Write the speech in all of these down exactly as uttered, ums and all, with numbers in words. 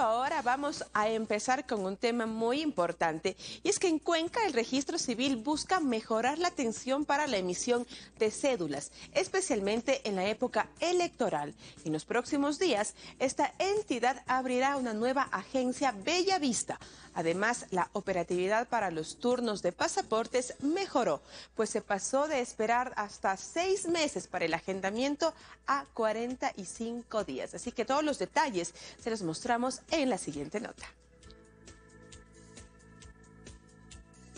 Pero ahora vamos a empezar con un tema muy importante, y es que en Cuenca el registro civil busca mejorar la atención para la emisión de cédulas, especialmente en la época electoral. En los próximos días, esta entidad abrirá una nueva agencia Bellavista. Además, la operatividad para los turnos de pasaportes mejoró, pues se pasó de esperar hasta seis meses para el agendamiento a cuarenta y cinco días. Así que todos los detalles se los mostramos en la siguiente nota.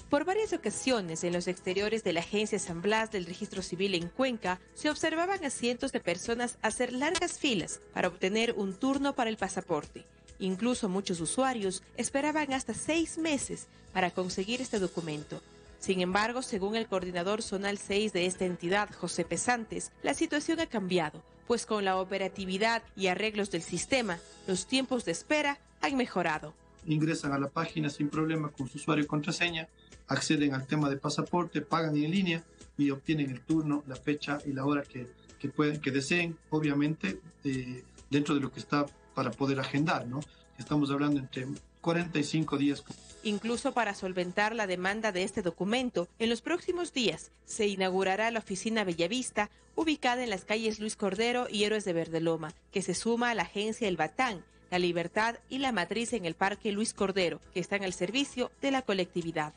Por varias ocasiones, en los exteriores de la agencia San Blas del Registro Civil en Cuenca, se observaban a cientos de personas hacer largas filas para obtener un turno para el pasaporte. Incluso muchos usuarios esperaban hasta seis meses para conseguir este documento. Sin embargo, según el coordinador zonal seis de esta entidad, José Pesantes, la situación ha cambiado, pues con la operatividad y arreglos del sistema, los tiempos de espera han mejorado. Ingresan a la página sin problema con su usuario y contraseña, acceden al tema de pasaporte, pagan en línea y obtienen el turno, la fecha y la hora que, que, pueden, que deseen, obviamente eh, dentro de lo que está para poder agendar, ¿no? Estamos hablando entre cuarenta y cinco días. Incluso para solventar la demanda de este documento, en los próximos días se inaugurará la oficina Bellavista, ubicada en las calles Luis Cordero y Héroes de Verdeloma, que se suma a la agencia El Batán, La Libertad y La Matriz en el Parque Luis Cordero, que están al servicio de la colectividad.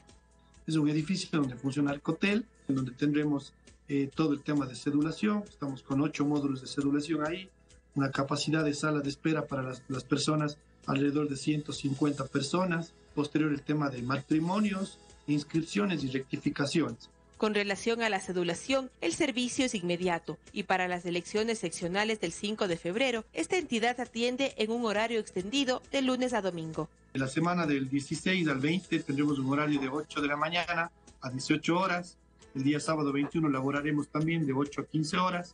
Es un edificio donde funciona el Cotel, en donde tendremos eh, todo el tema de cedulación. Estamos con ocho módulos de cedulación ahí, una capacidad de sala de espera para las, las personas alrededor de ciento cincuenta personas, posterior el tema de matrimonios, inscripciones y rectificaciones. Con relación a la cedulación, el servicio es inmediato y para las elecciones seccionales del cinco de febrero, esta entidad atiende en un horario extendido de lunes a domingo. En la semana del dieciséis al veinte tendremos un horario de ocho de la mañana a dieciocho horas, el día sábado veintiuno laboraremos también de ocho a quince horas,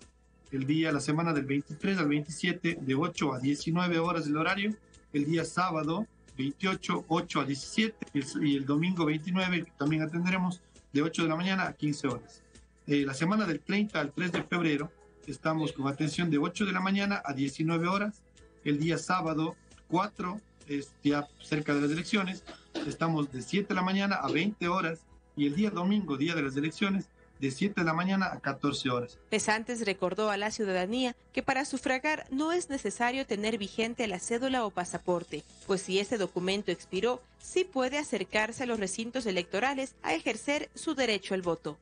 el día, la semana del veintitrés al veintisiete, de ocho a diecinueve horas el horario, el día sábado veintiocho, ocho a diecisiete, y el domingo veintinueve, que también atenderemos, de ocho de la mañana a quince horas. Eh, la semana del treinta al tres de febrero, estamos con atención de ocho de la mañana a diecinueve horas, el día sábado cuatro, es ya cerca de las elecciones, estamos de siete de la mañana a veinte horas, y el día domingo, día de las elecciones, de siete de la mañana a catorce horas. Pesantes recordó a la ciudadanía que para sufragar no es necesario tener vigente la cédula o pasaporte, pues si este documento expiró, sí puede acercarse a los recintos electorales a ejercer su derecho al voto.